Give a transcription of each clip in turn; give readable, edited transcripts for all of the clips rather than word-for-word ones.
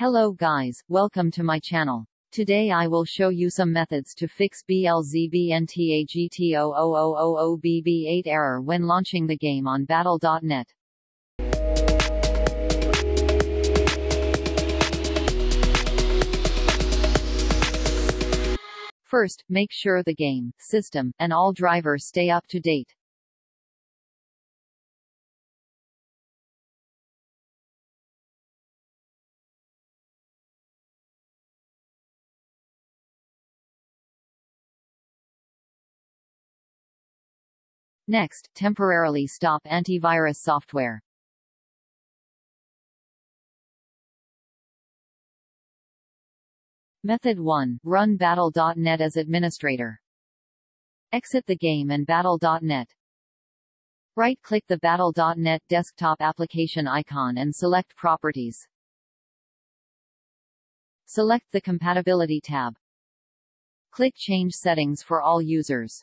Hello guys, welcome to my channel. Today I will show you some methods to fix BLZBNTAGT00000BB8 error when launching the game on Battle.net. First, make sure the game, system, and all drivers stay up to date. Next, temporarily stop antivirus software. Method 1. Run Battle.net as administrator. Exit the game and Battle.net. Right-click the Battle.net desktop application icon and select Properties. Select the Compatibility tab. Click Change Settings for all users.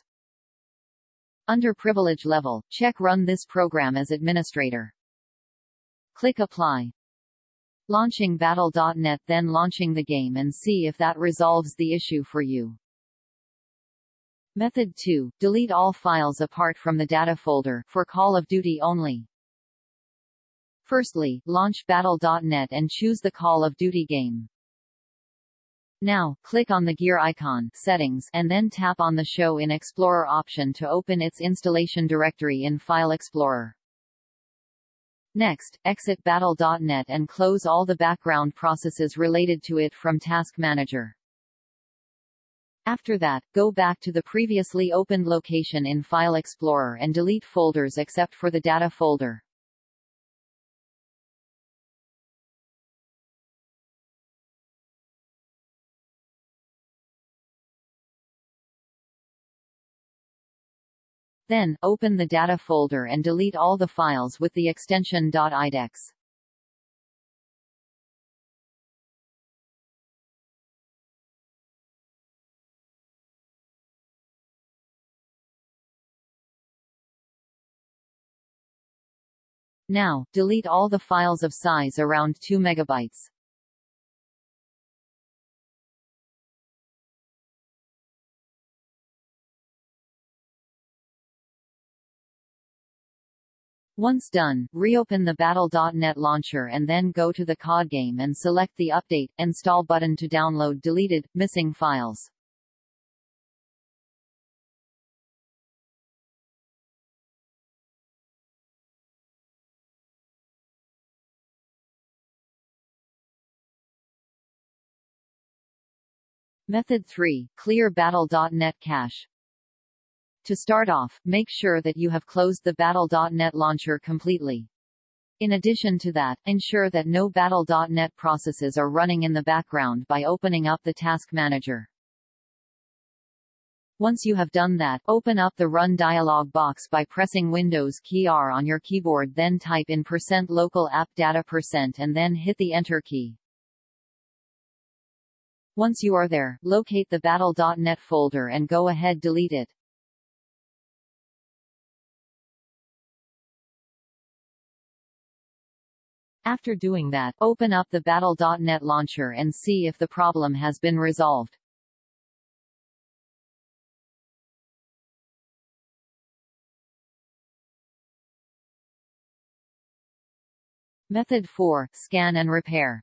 Under Privilege Level, check Run this program as administrator. Click Apply. Launching Battle.net, then launching the game and see if that resolves the issue for you. Method 2. Delete all files apart from the data folder for Call of Duty only. Firstly, launch Battle.net and choose the Call of Duty game. Now, click on the gear icon, Settings, and then tap on the Show in Explorer option to open its installation directory in File Explorer. Next, exit Battle.net and close all the background processes related to it from Task Manager. After that, go back to the previously opened location in File Explorer and delete folders except for the data folder. Then, open the data folder and delete all the files with the extension .idex. Now, delete all the files of size around 2 MB. Once done, reopen the Battle.net launcher and then go to the COD game and select the Update, Install button to download deleted, missing files. Method 3. Clear Battle.net cache. To start off, make sure that you have closed the Battle.net launcher completely. In addition to that, ensure that no Battle.net processes are running in the background by opening up the Task Manager. Once you have done that, open up the Run dialog box by pressing Windows key R on your keyboard, then type in %localappdata% and then hit the Enter key. Once you are there, locate the Battle.net folder and go ahead delete it. After doing that, open up the Battle.net launcher and see if the problem has been resolved. Method 4. Scan and repair.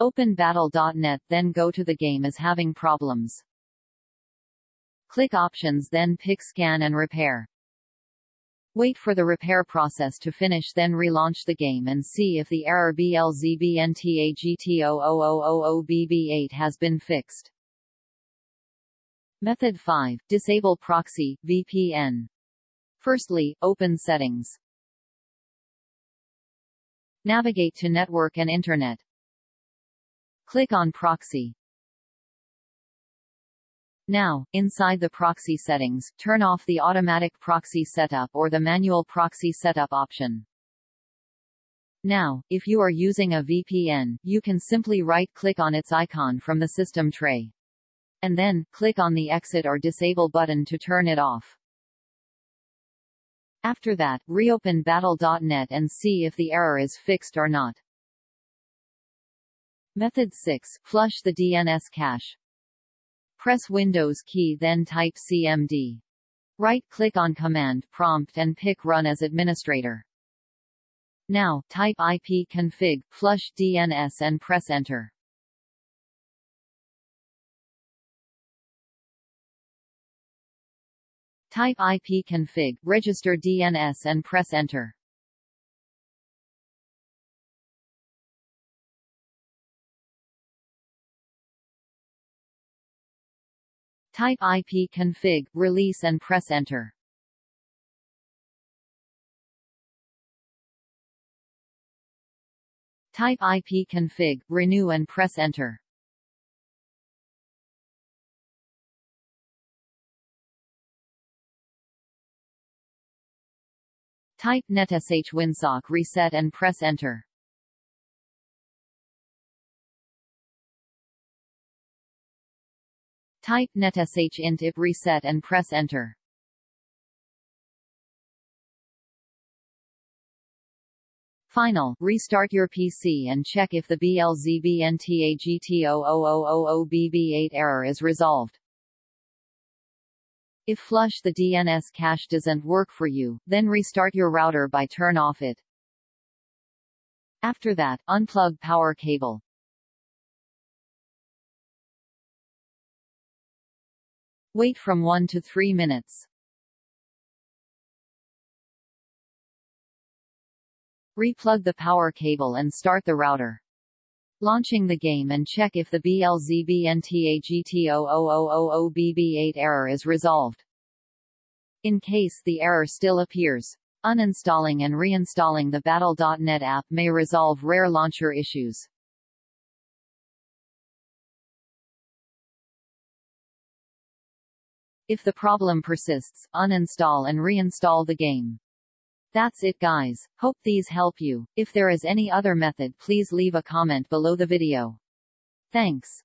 Open Battle.net, then go to the game as having problems. Click Options, then pick Scan and repair. Wait for the repair process to finish, then relaunch the game and see if the error BLZBNTAGT00000BB8 has been fixed. Method 5. Disable proxy, VPN. Firstly, open Settings. Navigate to Network and Internet. Click on Proxy. Now, inside the proxy settings, turn off the automatic proxy setup or the manual proxy setup option. Now, if you are using a VPN, you can simply right-click on its icon from the system tray. And then, click on the Exit or Disable button to turn it off. After that, reopen Battle.net and see if the error is fixed or not. Method 6, flush the DNS cache. Press Windows key then type CMD. Right-click on command prompt and pick Run as administrator. Now, type ipconfig, flush DNS and press enter. Type ipconfig, register DNS and press enter. Type ipconfig, release and press enter. Type ipconfig, renew and press enter. Type netsh winsock reset and press enter. Type netsh intip reset and press enter. Final, restart your PC and check if the BLZBNTAGT00000BB8 error is resolved. If flush the DNS cache doesn't work for you, then restart your router by turn off it. After that, unplug power cable. Wait from 1 to 3 minutes. Replug the power cable and start the router. Launching the game and check if the BLZBNTAGT00000BB8 error is resolved. In case the error still appears, uninstalling and reinstalling the Battle.net app may resolve rare launcher issues. If the problem persists, uninstall and reinstall the game. That's it guys, hope these help you. If there is any other method please leave a comment below the video. Thanks.